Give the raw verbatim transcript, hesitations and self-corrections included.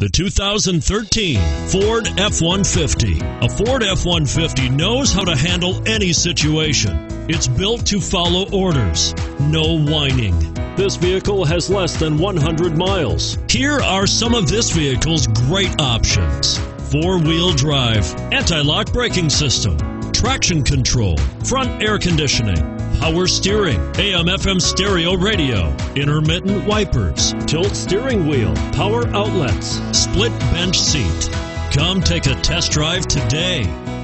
The two thousand thirteen Ford F one fifty. A Ford F one fifty knows how to handle any situation. It's built to follow orders, no whining. This vehicle has less than one hundred miles. Here are some of this vehicle's great options: four-wheel drive, anti-lock braking system, traction control, front air conditioning, power steering, A M F M stereo radio, intermittent wipers, tilt steering wheel, power outlets, split bench seat. Come take a test drive today.